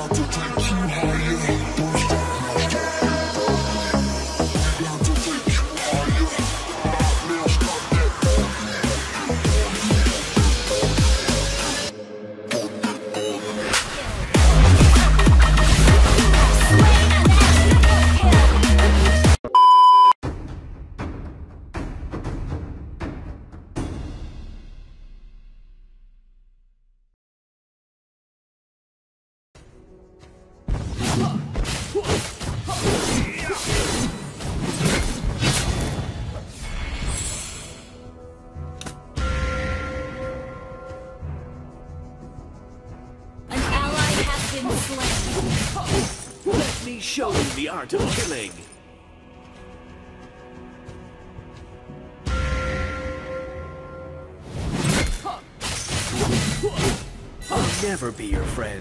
Let me show you the art of killing. I'll never be your friend.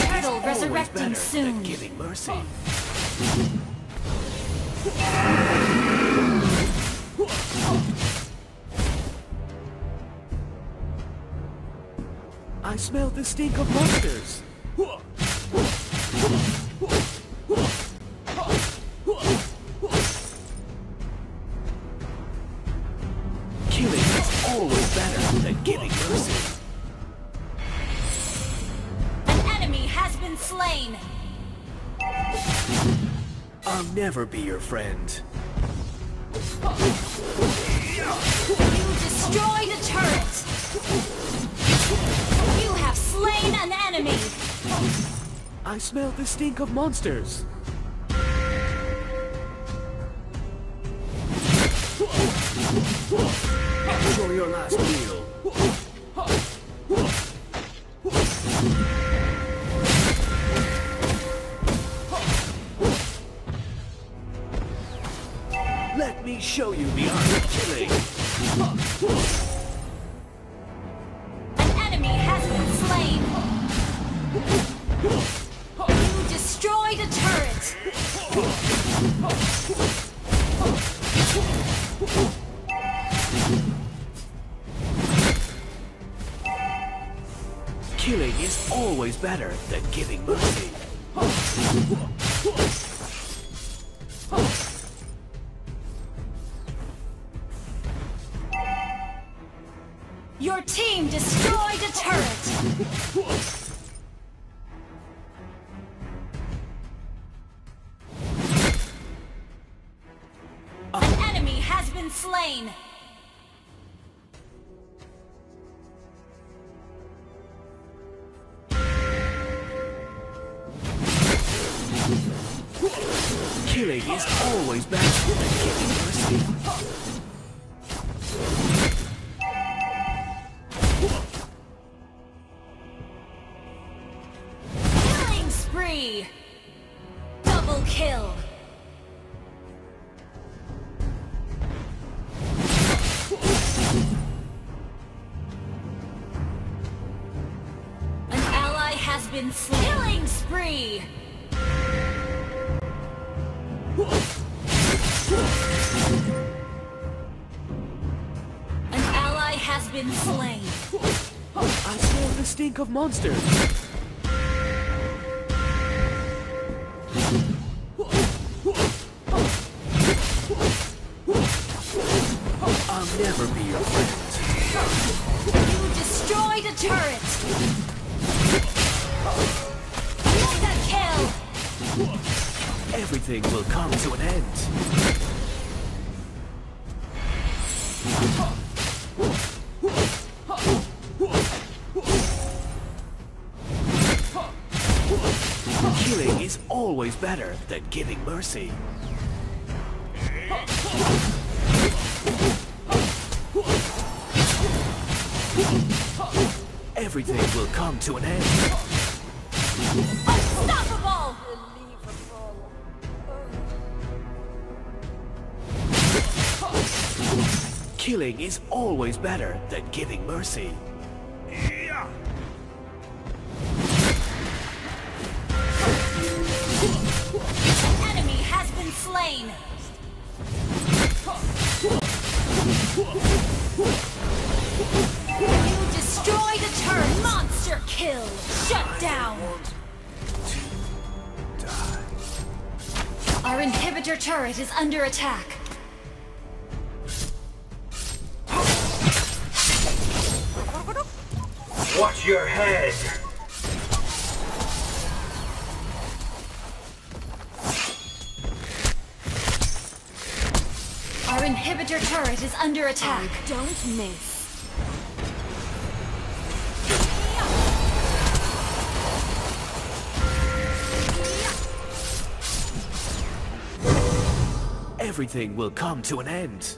Battle resurrecting soon. Giving mercy. I smell the stink of monsters. Killing is always better than giving mercy. An enemy has been slain. I'll never be your friend. You destroyed a turret! You have slain an enemy! I smell the stink of monsters! Enjoy your last meal! Let me show you the art of killing. An enemy has been slain. You destroyed a turret. Killing is always better than giving mercy. Your team destroyed a turret! An enemy has been slain! Killing is always better than giving mercy. Double kill. An ally has been slain. Killing spree. An ally has been slain. I smell the stink of monsters. I'll never be your friend. You destroyed a turret! Mega kill! Everything will come to an end. Killing is always better than giving mercy. Everything will come to an end. Unstoppable! Killing is always better than giving mercy. An enemy has been slain! Kill. Shut down. Our inhibitor turret is under attack. Watch your head. Our inhibitor turret is under attack. I don't miss. Everything will come to an end.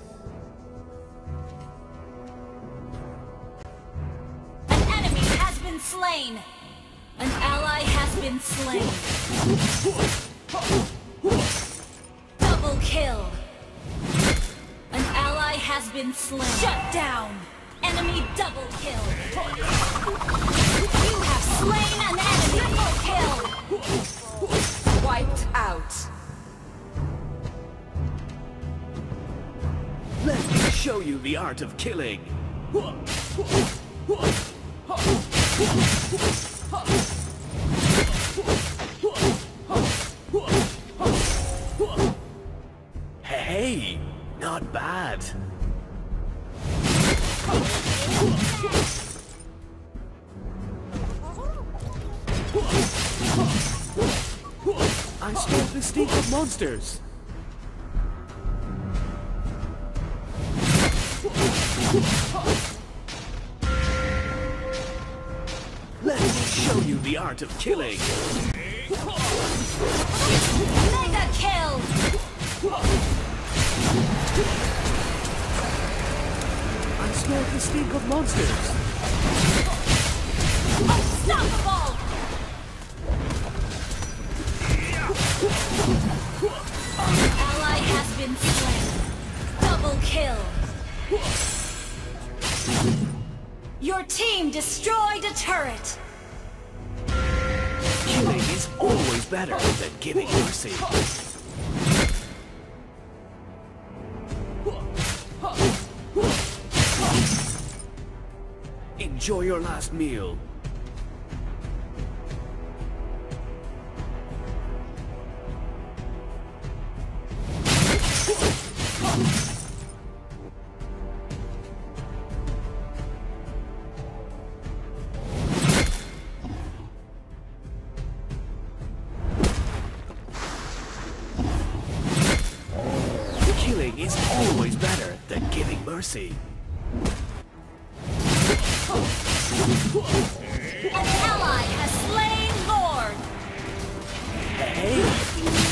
An enemy has been slain. An ally has been slain. Double kill. An ally has been slain. Shut down. Enemy double kill. You have slain an enemy. Triple kill. Wiped out. Let me show you the art of killing. Hey, not bad. I stole the steak of monsters. Let me show you the art of killing. Mega kill. I scored the stink of monsters. Unstoppable. Our ally has been slain. Double kill. Your team destroyed a turret! Killing is always better than giving mercy. Enjoy your last meal. Killing is always better than giving mercy. An ally has slain Lord! Hey,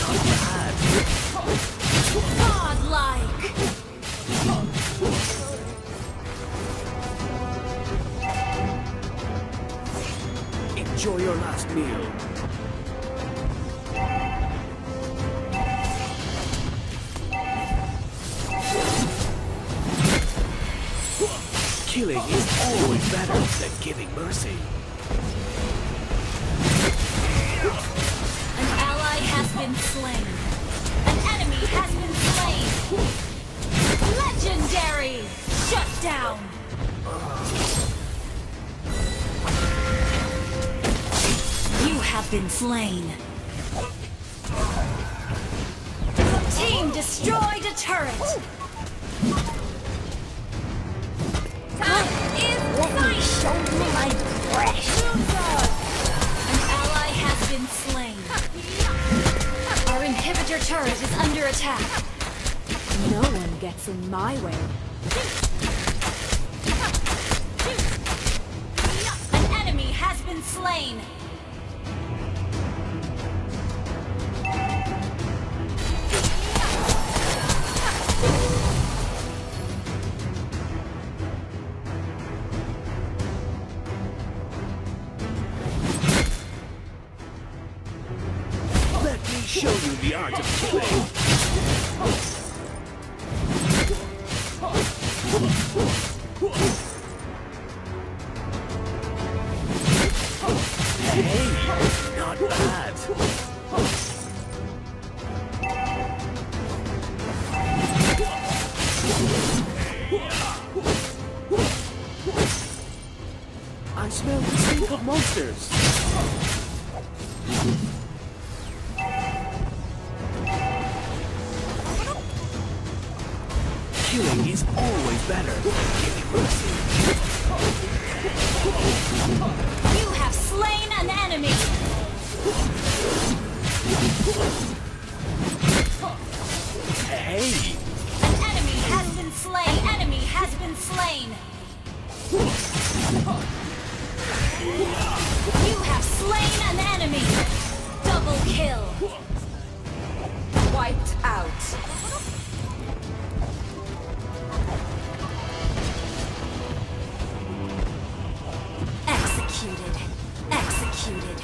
not bad. Godlike! Enjoy your last meal. Killing is always better than giving mercy. An ally has been slain. An enemy has been slain. Legendary! Shut down! You have been slain. Your team destroyed a turret. Show me my breath! An ally has been slain. Our inhibitor turret is under attack. No one gets in my way. An enemy has been slain. Show you the art of killing. Hey, of monsters. Killing is always better than giving mercy. You have slain an enemy. Hey! An enemy has been slain. An enemy has been slain. You have slain an enemy! Double kill! Wiped out! Executed! Executed!